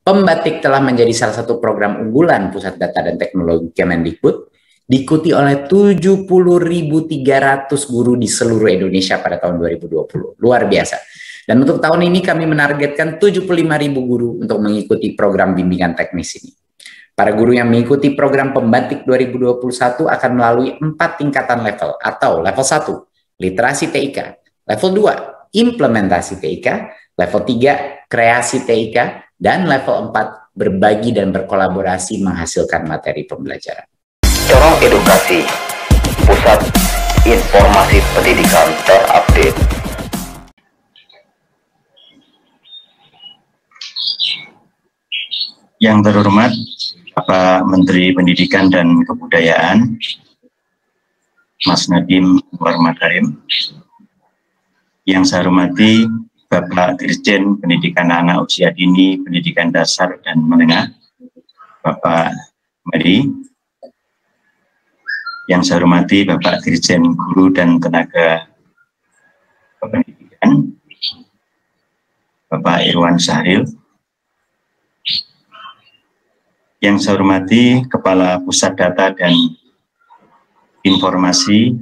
Pembatik telah menjadi salah satu program unggulan Pusat Data dan Teknologi Kemendikbud, diikuti oleh 70.300 guru di seluruh Indonesia pada tahun 2020. Luar biasa. Dan untuk tahun ini kami menargetkan 75.000 guru untuk mengikuti program bimbingan teknis ini. Para guru yang mengikuti program Pembatik 2021 akan melalui 4 tingkatan level, atau level 1, literasi TIK, level 2, implementasi TIK, level 3, kreasi TIK, dan level 4, berbagi dan berkolaborasi menghasilkan materi pembelajaran. Corong Edukasi, pusat informasi pendidikan terupdate. Yang terhormat Bapak Menteri Pendidikan dan Kebudayaan, Mas Nadiem Makarim. Yang saya hormati Bapak Dirjen Pendidikan Anak Usia Dini, Pendidikan Dasar dan Menengah, Bapak Madi. Yang saya hormati Bapak Dirjen Guru dan Tenaga Pendidikan, Bapak Irwan Sahil. Yang saya hormati Kepala Pusat Data dan Informasi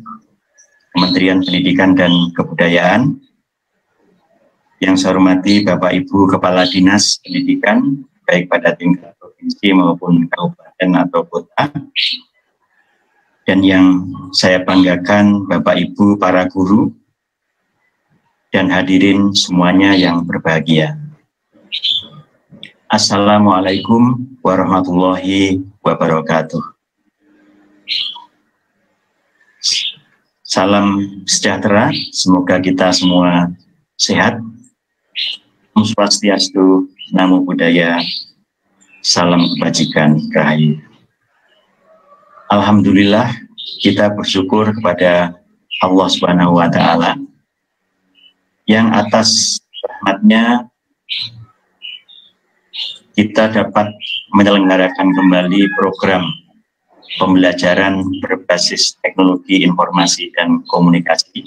Kementerian Pendidikan dan Kebudayaan. Yang saya hormati Bapak Ibu Kepala Dinas Pendidikan, baik pada tingkat provinsi maupun kabupaten atau kota. Dan yang saya banggakan Bapak Ibu para guru dan hadirin semuanya yang berbahagia. Assalamualaikum warahmatullahi wabarakatuh. Salam sejahtera, semoga kita semua sehat. Om Swastiastu, Namo Buddhaya, salam kebajikan, rahayu. Alhamdulillah, kita bersyukur kepada Allah Subhanahu wa Ta'ala yang atas rahmatnya kita dapat menyelenggarakan kembali program pembelajaran berbasis teknologi informasi dan komunikasi,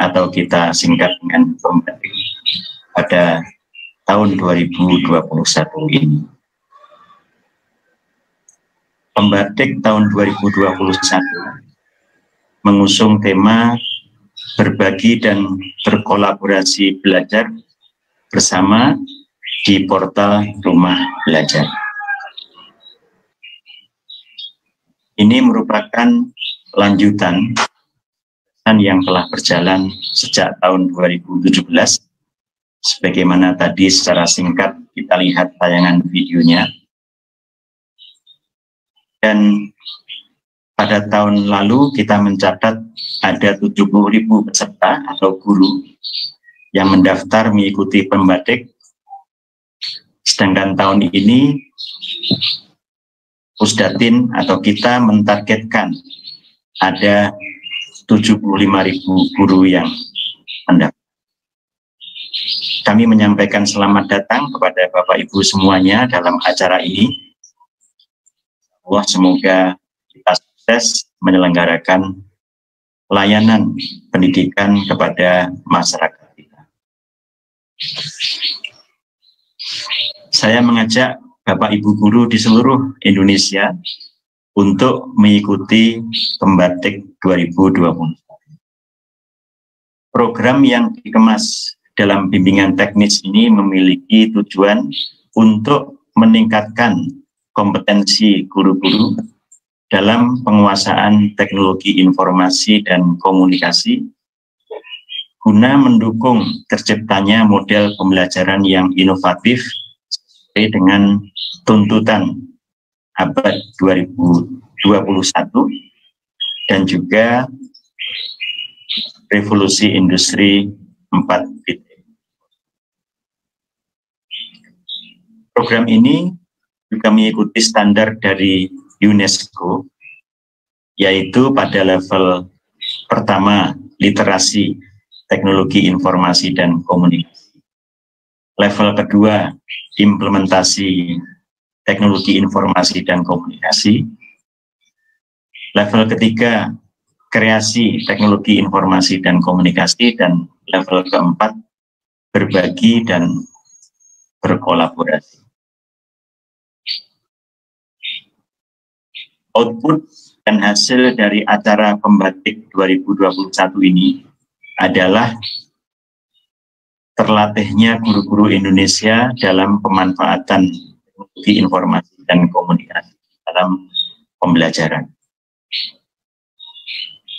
atau kita singkat dengan Pembatik, pada tahun 2021 ini. Pembatik tahun 2021 mengusung tema berbagi dan berkolaborasi belajar bersama di portal Rumah Belajar. Ini merupakan lanjutan yang telah berjalan sejak tahun 2017. Sebagaimana tadi secara singkat kita lihat tayangan videonya. Dan pada tahun lalu kita mencatat ada 70.000 peserta atau guru yang mendaftar mengikuti Pembatik. Sedangkan tahun ini Pusdatin atau kita mentargetkan ada 75.000 guru yang mendaftar. Kami menyampaikan selamat datang kepada Bapak Ibu semuanya dalam acara ini. Allah, semoga kita sukses menyelenggarakan layanan pendidikan kepada masyarakat kita. Saya mengajak Bapak Ibu guru di seluruh Indonesia untuk mengikuti Pembatik 2020. Program yang dikemas dalam bimbingan teknis ini memiliki tujuan untuk meningkatkan kompetensi guru-guru dalam penguasaan teknologi informasi dan komunikasi, guna mendukung terciptanya model pembelajaran yang inovatif dengan tuntutan abad 2021 dan juga revolusi industri 4.0. Program ini juga mengikuti standar dari UNESCO, yaitu pada level pertama literasi teknologi informasi dan komunikasi, level kedua implementasi teknologi informasi dan komunikasi, level ketiga kreasi teknologi informasi dan komunikasi, dan level keempat berbagi dan berkolaborasi. output dan hasil dari acara Pembatik 2021 ini adalah terlatihnya guru-guru Indonesia dalam pemanfaatan teknologi informasi dan komunikasi dalam pembelajaran.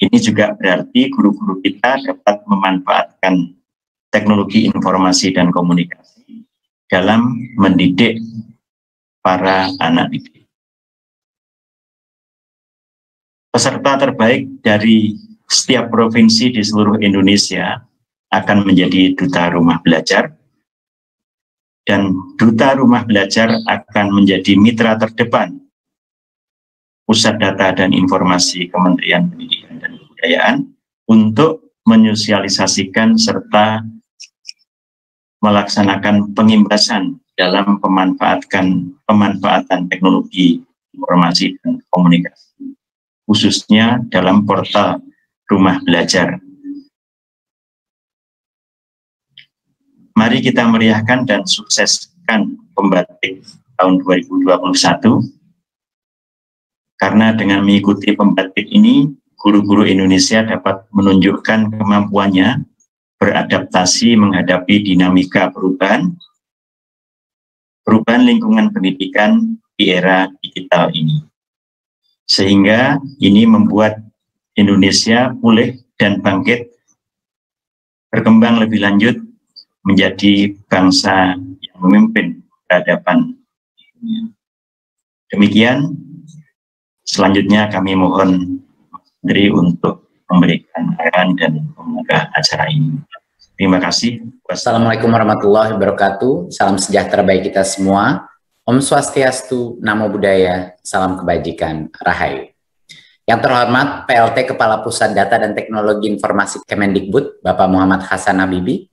Ini juga berarti guru-guru kita dapat memanfaatkan teknologi informasi dan komunikasi dalam mendidik para anak didik. Peserta terbaik dari setiap provinsi di seluruh Indonesia akan menjadi duta rumah belajar, dan duta rumah belajar akan menjadi mitra terdepan Pusat Data dan Informasi Kementerian Pendidikan dan Kebudayaan untuk menyosialisasikan serta melaksanakan pengimbasan dalam pemanfaatan teknologi informasi dan komunikasi, khususnya dalam portal Rumah Belajar. Mari kita meriahkan dan sukseskan Pembatik tahun 2021. Karena dengan mengikuti Pembatik ini, guru-guru Indonesia dapat menunjukkan kemampuannya beradaptasi menghadapi dinamika perubahan lingkungan pendidikan di era digital ini. Sehingga ini membuat Indonesia pulih dan bangkit, berkembang lebih lanjut menjadi bangsa yang memimpin peradaban dunia. Demikian. Selanjutnya kami mohon Menteri untuk memberikan arahan dan membuka acara ini. Terima kasih. Wassalamualaikum warahmatullahi wabarakatuh. Salam sejahtera bagi kita semua. Om Swastiastu, Namo Buddhaya, Salam Kebajikan, Rahayu. Yang terhormat PLT Kepala Pusat Data dan Teknologi Informasi Kemendikbud, Bapak Muhammad Hasan Abibi.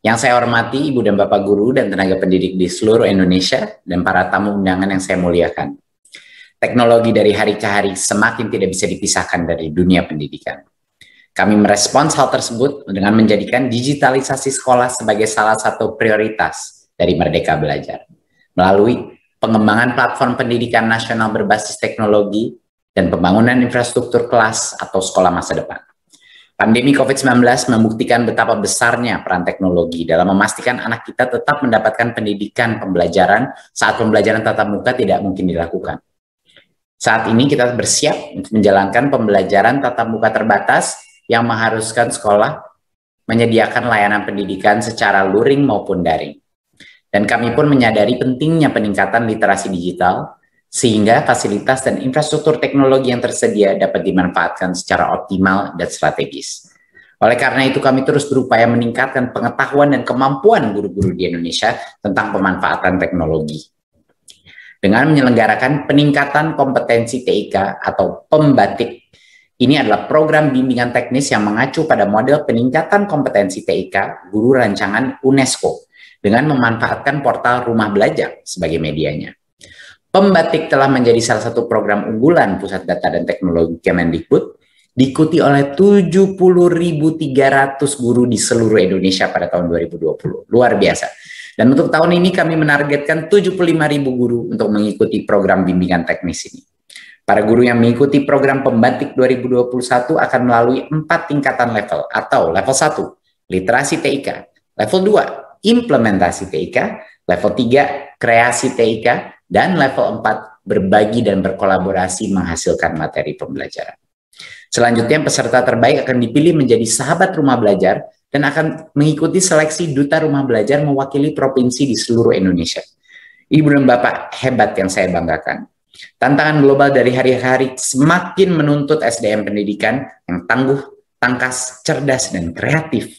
Yang saya hormati Ibu dan Bapak Guru dan tenaga pendidik di seluruh Indonesia dan para tamu undangan yang saya muliakan. Teknologi dari hari ke hari semakin tidak bisa dipisahkan dari dunia pendidikan. Kami merespons hal tersebut dengan menjadikan digitalisasi sekolah sebagai salah satu prioritas dari Merdeka Belajar. Melalui pengembangan platform pendidikan nasional berbasis teknologi dan pembangunan infrastruktur kelas atau sekolah masa depan. Pandemi COVID-19 membuktikan betapa besarnya peran teknologi dalam memastikan anak kita tetap mendapatkan pendidikan pembelajaran saat pembelajaran tatap muka tidak mungkin dilakukan. Saat ini kita bersiap untuk menjalankan pembelajaran tatap muka terbatas yang mengharuskan sekolah menyediakan layanan pendidikan secara luring maupun daring. Dan kami pun menyadari pentingnya peningkatan literasi digital sehingga fasilitas dan infrastruktur teknologi yang tersedia dapat dimanfaatkan secara optimal dan strategis. Oleh karena itu kami terus berupaya meningkatkan pengetahuan dan kemampuan guru-guru di Indonesia tentang pemanfaatan teknologi. Dengan menyelenggarakan peningkatan kompetensi TIK atau Pembatik, ini adalah program bimbingan teknis yang mengacu pada model peningkatan kompetensi TIK guru rancangan UNESCO dengan memanfaatkan portal Rumah Belajar sebagai medianya. Pembatik telah menjadi salah satu program unggulan Pusat Data dan Teknologi Kemendikbud, diikuti oleh 70.300 guru di seluruh Indonesia pada tahun 2020. Luar biasa. Dan untuk tahun ini kami menargetkan 75.000 guru untuk mengikuti program bimbingan teknis ini. Para guru yang mengikuti program Pembatik 2021 akan melalui 4 tingkatan level atau level 1, literasi TIK, level 2, implementasi TIK, level 3, kreasi TIK, dan level 4, berbagi dan berkolaborasi menghasilkan materi pembelajaran. Selanjutnya peserta terbaik akan dipilih menjadi sahabat rumah belajar dan akan mengikuti seleksi duta rumah belajar mewakili provinsi di seluruh Indonesia. Ibu dan Bapak, hebat yang saya banggakan. Tantangan global dari hari ke hari semakin menuntut SDM pendidikan yang tangguh, tangkas, cerdas, dan kreatif.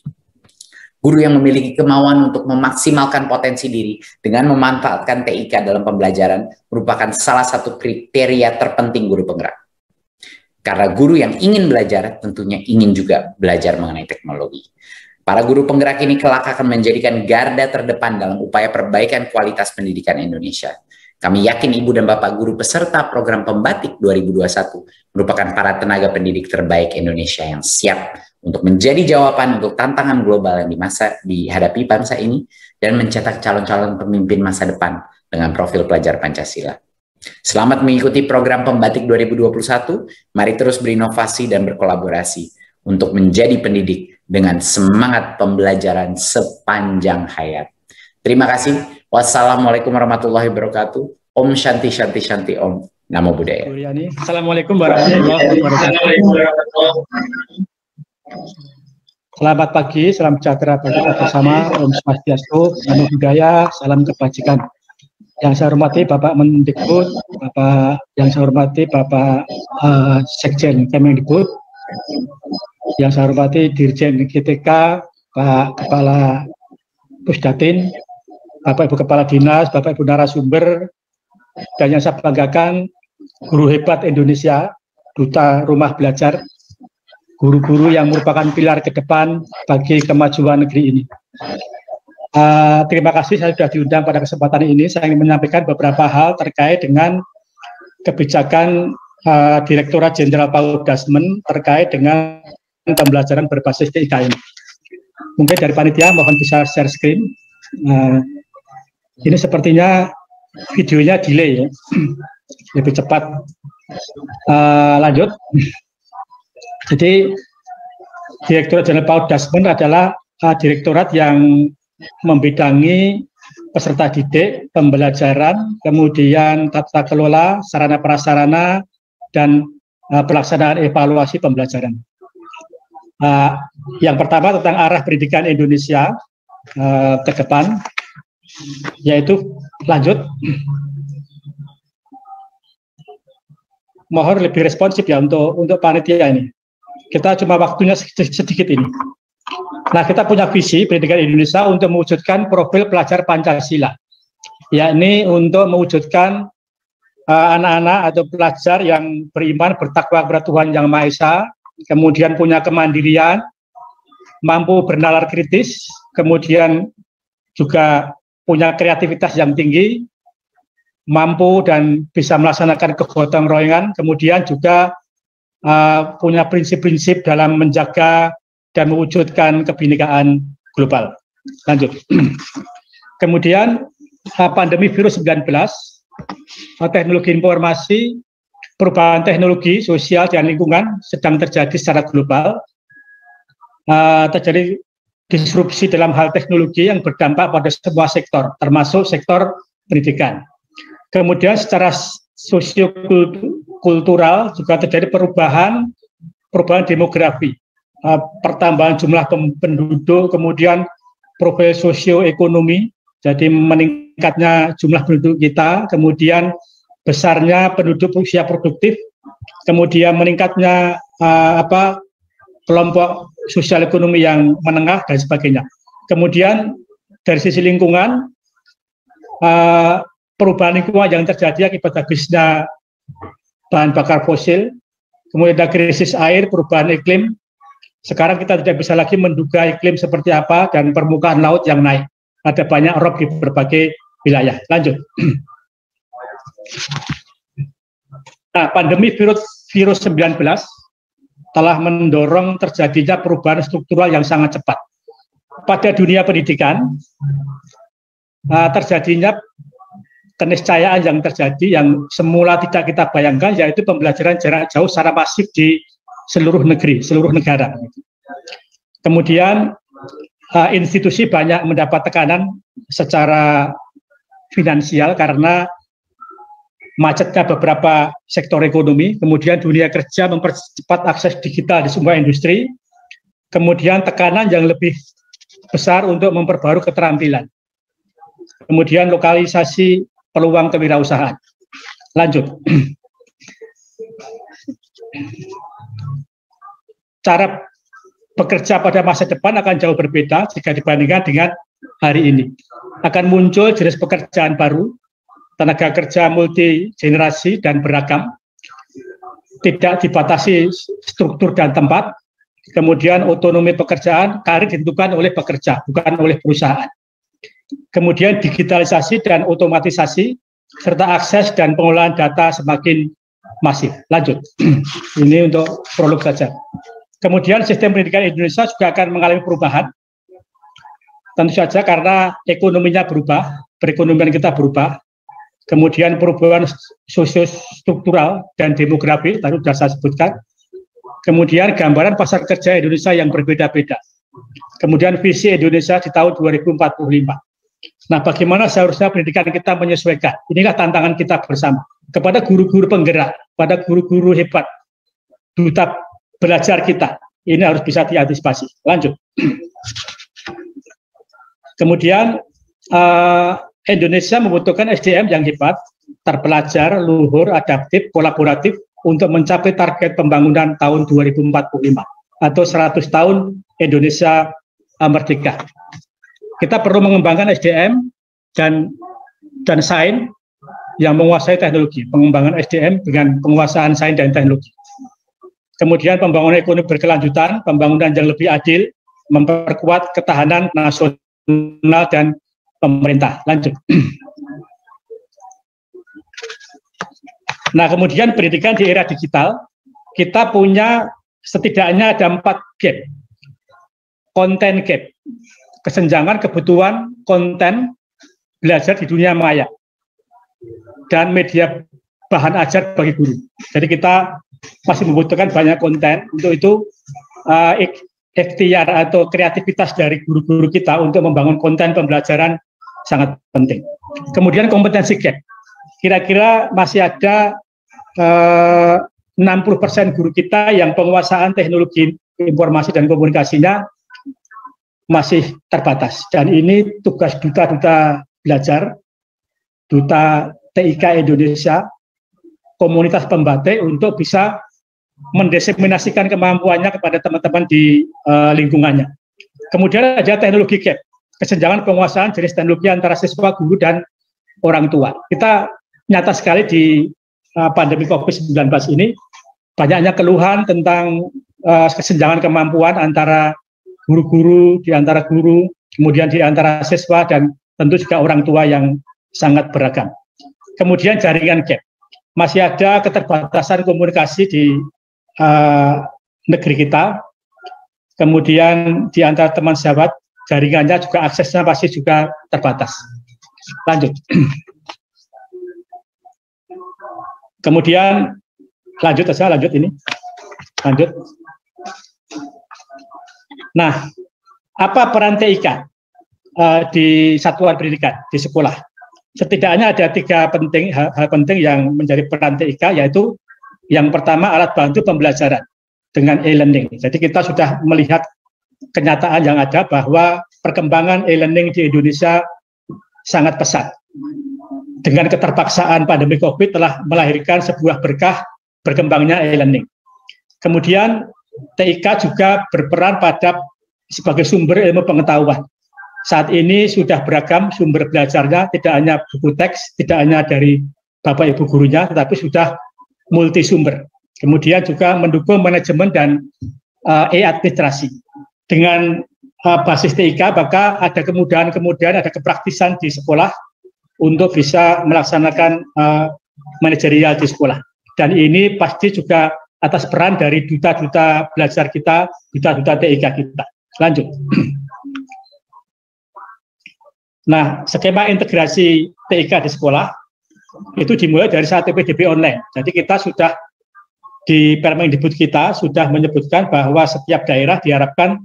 Guru yang memiliki kemauan untuk memaksimalkan potensi diri dengan memanfaatkan TIK dalam pembelajaran merupakan salah satu kriteria terpenting guru penggerak. Karena guru yang ingin belajar tentunya ingin juga belajar mengenai teknologi. Para guru penggerak ini kelak akan menjadikan garda terdepan dalam upaya perbaikan kualitas pendidikan Indonesia. Kami yakin Ibu dan Bapak guru peserta program Pembatik 2021 merupakan para tenaga pendidik terbaik Indonesia yang siap untuk menjadi jawaban untuk tantangan global yang dihadapi bangsa ini dan mencetak calon-calon pemimpin masa depan dengan profil pelajar Pancasila. Selamat mengikuti program Pembatik 2021. Mari terus berinovasi dan berkolaborasi untuk menjadi pendidik dengan semangat pembelajaran sepanjang hayat. Terima kasih. Wassalamualaikum warahmatullahi wabarakatuh. Om Shanti Shanti Shanti Om. Namo Buddhaya. Assalamualaikum warahmatullahi wabarakatuh. Selamat pagi, salam sejahtera bagi kita bersama. Om Swastiastu, Namo Buddhaya, salam kebajikan. Yang saya hormati Bapak Mendikbud, Bapak Sekjen Kemendikbud, yang saya hormati Dirjen GTK, Pak Kepala Pusdatin, Bapak Ibu Kepala Dinas, Bapak Ibu narasumber, dan yang saya banggakan guru hebat Indonesia, Duta Rumah Belajar, guru-guru yang merupakan pilar ke depan bagi kemajuan negeri ini. Terima kasih saya sudah diundang pada kesempatan ini. Saya ingin menyampaikan beberapa hal terkait dengan kebijakan Direktorat Jenderal Paudasmen terkait dengan pembelajaran berbasis TIK ini. Mungkin dari panitia mohon bisa share screen. Ini sepertinya videonya delay ya, lebih cepat. Lanjut. Jadi Direktorat Jenderal Paudasmen adalah direktorat yang membidangi peserta didik, pembelajaran, kemudian tata kelola, sarana prasarana, dan pelaksanaan evaluasi pembelajaran. Yang pertama tentang arah pendidikan Indonesia ke depan, yaitu lanjut. Mohon lebih responsif ya untuk panitia ini. Kita cuma waktunya sedikit ini. Nah, kita punya visi pendidikan Indonesia untuk mewujudkan profil pelajar Pancasila, yakni untuk mewujudkan anak-anak atau pelajar yang beriman, bertakwa kepada Tuhan Yang Maha Esa, kemudian punya kemandirian, mampu bernalar kritis, kemudian juga punya kreativitas yang tinggi, mampu dan bisa melaksanakan kegotong royongan, kemudian juga punya prinsip-prinsip dalam menjaga dan mewujudkan kebinekaan global. Lanjut. Kemudian pandemi virus 19, teknologi informasi, perubahan teknologi, sosial dan lingkungan sedang terjadi secara global. Terjadi disrupsi dalam hal teknologi yang berdampak pada semua sektor, termasuk sektor pendidikan. Kemudian secara sosiokultural juga terjadi perubahan demografi, pertambahan jumlah penduduk, kemudian profil sosioekonomi, jadi meningkatnya jumlah penduduk kita, kemudian besarnya penduduk usia produktif, kemudian meningkatnya kelompok sosial ekonomi yang menengah dan sebagainya. Kemudian dari sisi lingkungan, perubahan lingkungan yang terjadi akibat habisnya bahan bakar fosil, kemudian ada krisis air, perubahan iklim. Sekarang kita tidak bisa lagi menduga iklim seperti apa, dan permukaan laut yang naik. Ada banyak rob di berbagai wilayah. Lanjut. Nah, pandemi virus 19 telah mendorong terjadinya perubahan struktural yang sangat cepat. Pada dunia pendidikan, terjadinya keniscayaan yang terjadi yang semula tidak kita bayangkan, yaitu pembelajaran jarak jauh secara masif di seluruh negeri, seluruh negara. Kemudian institusi banyak mendapat tekanan secara finansial karena macetnya beberapa sektor ekonomi, kemudian dunia kerja mempercepat akses digital di semua industri, kemudian tekanan yang lebih besar untuk memperbarui keterampilan, kemudian lokalisasi peluang kewirausahaan. Lanjut. Cara bekerja pada masa depan akan jauh berbeda jika dibandingkan dengan hari ini. Akan muncul jenis pekerjaan baru, tenaga kerja multi generasi dan beragam, tidak dibatasi struktur dan tempat, kemudian otonomi pekerjaan, karir ditentukan oleh pekerja, bukan oleh perusahaan. Kemudian digitalisasi dan otomatisasi, serta akses dan pengolahan data semakin masif. Lanjut. Ini untuk prolog saja. Kemudian sistem pendidikan Indonesia juga akan mengalami perubahan. Tentu saja karena ekonominya berubah, perekonomian kita berubah, kemudian perubahan sosiostruktural dan demografi, tadi sudah saya sebutkan, kemudian gambaran pasar kerja Indonesia yang berbeda-beda, kemudian visi Indonesia di tahun 2045. Nah, bagaimana seharusnya pendidikan kita menyesuaikan? Inilah tantangan kita bersama. Kepada guru-guru penggerak, pada guru-guru hebat, duta belajar kita, ini harus bisa diantisipasi. Lanjut. Kemudian, Indonesia membutuhkan SDM yang hebat, terpelajar, luhur, adaptif, kolaboratif untuk mencapai target pembangunan tahun 2045 atau 100 tahun Indonesia merdeka. Kita perlu mengembangkan SDM dan sains yang menguasai teknologi, pengembangan SDM dengan penguasaan sains dan teknologi. Kemudian pembangunan ekonomi berkelanjutan, pembangunan yang lebih adil, memperkuat ketahanan nasional dan pemerintah. Lanjut. Nah, kemudian pendidikan di era digital, kita punya setidaknya ada 4 gap. Konten gap, kesenjangan kebutuhan konten belajar di dunia maya, dan media bahan ajar bagi guru. Jadi kita masih membutuhkan banyak konten, untuk itu ikhtiar atau kreativitas dari guru-guru kita untuk membangun konten pembelajaran sangat penting. Kemudian kompetensi gap, kira-kira masih ada 60% guru kita yang penguasaan teknologi informasi dan komunikasinya masih terbatas. Dan ini tugas duta-duta belajar, duta TIK Indonesia, komunitas pembatik untuk bisa mendiseminasikan kemampuannya kepada teman-teman di lingkungannya. Kemudian ada teknologi gap, kesenjangan penguasaan jenis teknologi antara siswa, guru, dan orang tua. Kita nyata sekali di pandemi COVID-19 ini, banyaknya keluhan tentang kesenjangan kemampuan antara guru-guru, di antara guru, kemudian di antara siswa, dan tentu juga orang tua yang sangat beragam. Kemudian jaringan gap, masih ada keterbatasan komunikasi di negeri kita, kemudian di antara teman sahabat, jaringannya juga aksesnya pasti juga terbatas. Lanjut. Kemudian lanjut. Nah, apa peran TIK di satuan pendidikan, di sekolah? Setidaknya ada 3 penting, hal penting yang menjadi peran TIK, yaitu yang pertama alat bantu pembelajaran dengan e-learning. Jadi kita sudah melihat kenyataan yang ada bahwa perkembangan e-learning di Indonesia sangat pesat. Dengan keterpaksaan pandemi COVID telah melahirkan sebuah berkah berkembangnya e-learning. Kemudian TIK juga berperan sebagai sumber ilmu pengetahuan. Saat ini sudah beragam sumber belajarnya, tidak hanya buku teks, tidak hanya dari Bapak Ibu gurunya, tetapi sudah multi sumber. Kemudian juga mendukung manajemen dan e-administrasi. Dengan basis TIK, maka ada kemudahan, ada kepraktisan di sekolah untuk bisa melaksanakan manajerial di sekolah. Dan ini pasti juga atas peran dari duta-duta belajar kita, duta-duta TIK kita. Lanjut. Nah, skema integrasi TIK di sekolah itu dimulai dari saat PPDB online. Jadi kita sudah di Permendikbud kita sudah menyebutkan bahwa setiap daerah diharapkan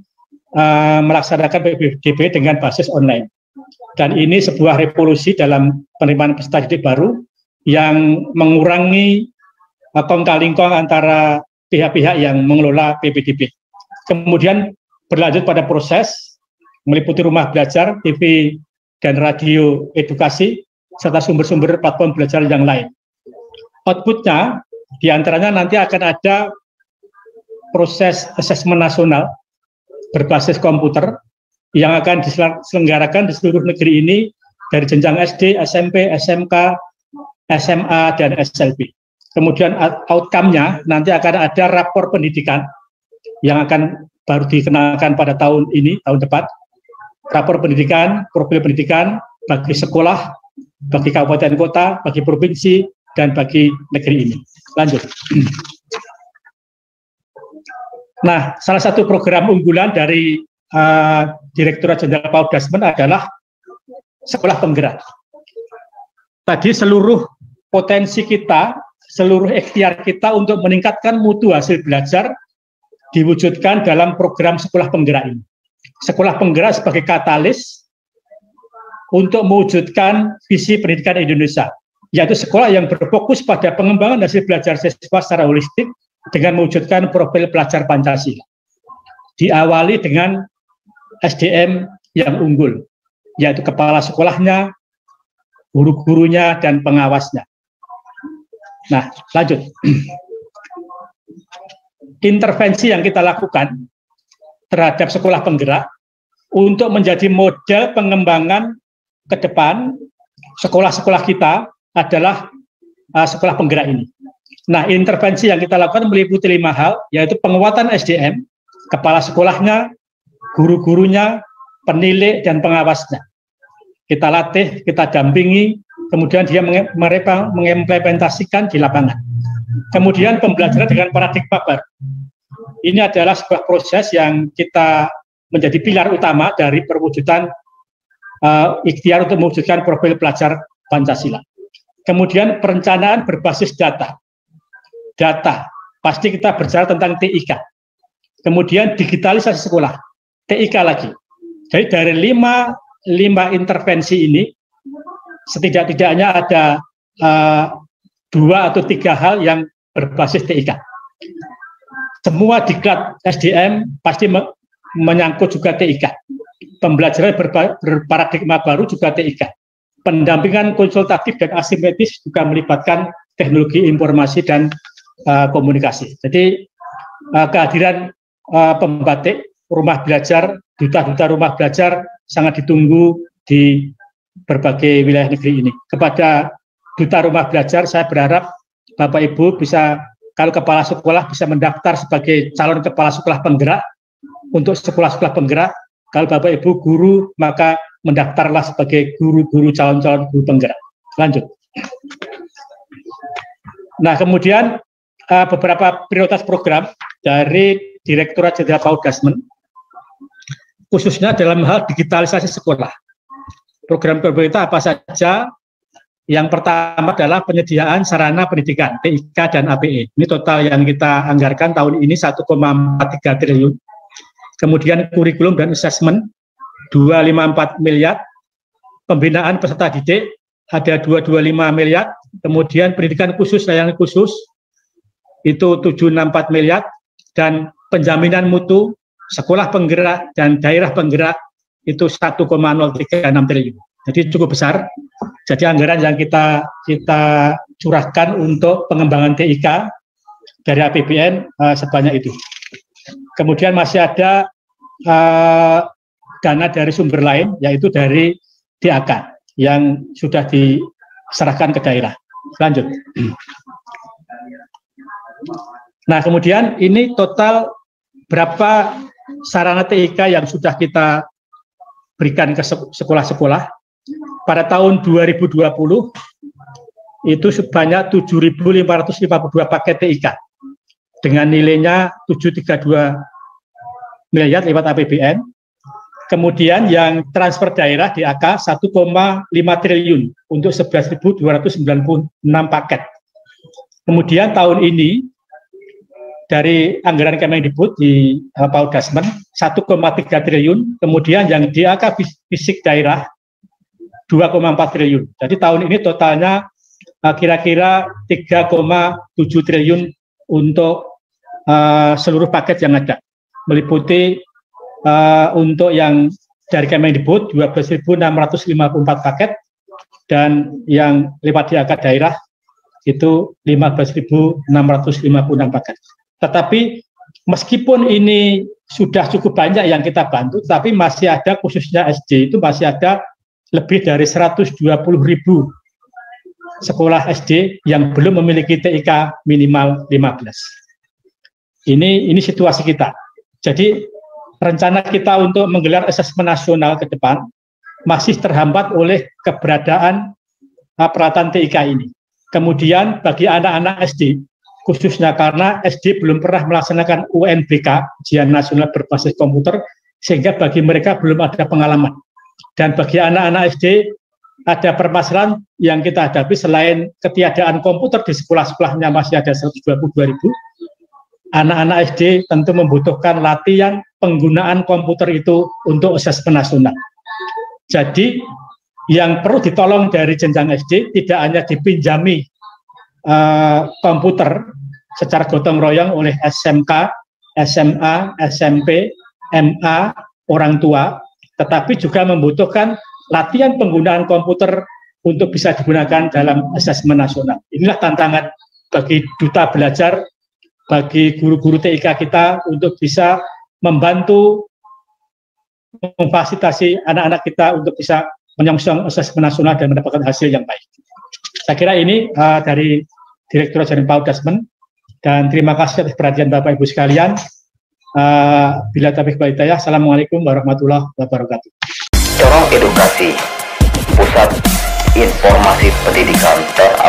melaksanakan PPDB dengan basis online. Dan ini sebuah revolusi dalam penerimaan peserta didik baru yang mengurangi kongkal-lingkong antara pihak-pihak yang mengelola PPDB. Kemudian berlanjut pada proses meliputi rumah belajar, TV dan radio edukasi, serta sumber-sumber platform belajar yang lain. Outputnya, diantaranya nanti akan ada proses asesmen nasional berbasis komputer yang akan diselenggarakan di seluruh negeri ini dari jenjang SD, SMP, SMK, SMA, dan SLB. Kemudian outcome-nya nanti akan ada rapor pendidikan yang akan baru dikenalkan pada tahun ini, tahun depan. Rapor pendidikan, profil pendidikan bagi sekolah, bagi kabupaten kota, bagi provinsi, dan bagi negeri ini. Lanjut. Nah, salah satu program unggulan dari Direktorat Jenderal Paudasmen adalah Sekolah Penggerak. tadi seluruh potensi kita, seluruh ikhtiar kita untuk meningkatkan mutu hasil belajar diwujudkan dalam program Sekolah Penggerak ini. Sekolah Penggerak sebagai katalis untuk mewujudkan visi pendidikan Indonesia, yaitu sekolah yang berfokus pada pengembangan hasil belajar siswa secara holistik dengan mewujudkan profil pelajar Pancasila. Diawali dengan SDM yang unggul, yaitu kepala sekolahnya, guru-gurunya, dan pengawasnya. Nah, lanjut. Intervensi yang kita lakukan terhadap Sekolah Penggerak untuk menjadi model pengembangan ke depan sekolah-sekolah kita adalah Sekolah Penggerak ini. Nah, intervensi yang kita lakukan meliputi 5 hal, yaitu penguatan SDM, kepala sekolahnya, guru-gurunya, penilai, dan pengawasnya. Kita latih, kita dampingi, kemudian dia mereka mengimplementasikan di lapangan. Kemudian pembelajaran dengan paradigma baru. Ini adalah sebuah proses yang kita menjadi pilar utama dari perwujudan ikhtiar untuk mewujudkan profil pelajar Pancasila. Kemudian perencanaan berbasis data. Data, pasti kita berbicara tentang TIK. Kemudian digitalisasi sekolah, TIK lagi. Jadi dari lima intervensi ini, setidak-tidaknya ada 2 atau 3 hal yang berbasis TIK. Semua diklat SDM pasti menyangkut juga TIK. Pembelajaran berparadigma baru juga TIK. Pendampingan konsultatif dan asimetris juga melibatkan teknologi informasi dan komunikasi. Jadi kehadiran pembatik rumah belajar, duta-duta rumah belajar sangat ditunggu di berbagai wilayah negeri ini. Kepada duta rumah belajar, saya berharap Bapak Ibu bisa, kalau kepala sekolah bisa mendaftar sebagai calon kepala sekolah penggerak untuk sekolah-sekolah penggerak. Kalau Bapak Ibu guru, maka mendaftarlah sebagai guru-guru, calon-calon guru penggerak. Lanjut. Nah, kemudian beberapa prioritas program dari Direktorat Jenderal Paudasmen, khususnya dalam hal digitalisasi sekolah. Program pemerintah apa saja? Yang pertama adalah penyediaan sarana pendidikan, TIK dan APE. Ini total yang kita anggarkan tahun ini 1,43 triliun. Kemudian kurikulum dan asesmen 254 miliar, pembinaan peserta didik ada 225 miliar, kemudian pendidikan khusus, layanan khusus itu 764 miliar, dan penjaminan mutu, sekolah penggerak, dan daerah penggerak itu 1,036 triliun. Jadi cukup besar. Jadi anggaran yang kita curahkan untuk pengembangan TIK dari APBN sebanyak itu. Kemudian masih ada dana dari sumber lain, yaitu dari DAK yang sudah diserahkan ke daerah. Lanjut. Nah, kemudian ini total berapa sarana TIK yang sudah kita berikan ke sekolah-sekolah. Pada tahun 2020 itu sebanyak 7.552 paket TIK dengan nilainya 732 miliar lewat APBN. Kemudian yang transfer daerah di AK 1,5 triliun untuk 11.296 paket. Kemudian tahun ini dari anggaran Kemendikbud di Paudasmen 1,3 triliun. Kemudian yang di AK fisik daerah 2,4 triliun. Jadi tahun ini totalnya kira-kira 3,7 triliun untuk seluruh paket yang ada. Meliputi untuk yang dari Kemendikbud 12.654 paket, dan yang lewat di akad daerah itu 15.656 paket. Tetapi meskipun ini sudah cukup banyak yang kita bantu, tapi masih ada, khususnya SD itu masih ada lebih dari 120.000 sekolah SD yang belum memiliki TIK minimal 15. Ini situasi kita. Jadi rencana kita untuk menggelar asesmen nasional ke depan masih terhambat oleh keberadaan peralatan TIK ini. Kemudian bagi anak-anak SD, khususnya karena SD belum pernah melaksanakan UNBK, ujian nasional berbasis komputer, sehingga bagi mereka belum ada pengalaman. Dan bagi anak-anak SD ada permasalahan yang kita hadapi selain ketiadaan komputer di sekolah-sekolahnya masih ada 122.000. Anak-anak SD tentu membutuhkan latihan penggunaan komputer itu untuk asesmen nasional. Jadi yang perlu ditolong dari jenjang SD tidak hanya dipinjami komputer secara gotong royong oleh SMK, SMA, SMP, MA, orang tua, tetapi juga membutuhkan latihan penggunaan komputer untuk bisa digunakan dalam asesmen nasional. Inilah tantangan bagi duta belajar, bagi guru-guru TIK kita untuk bisa membantu memfasilitasi anak-anak kita untuk bisa menyongsong asesmen nasional dan mendapatkan hasil yang baik. Saya kira ini dari Direktur Jenderal PAUD Dasmen, dan terima kasih atas perhatian Bapak Ibu sekalian. Bila taufiq wal hidayah, assalamualaikum warahmatullahi wabarakatuh. Corong Edukasi, pusat informasi pendidikan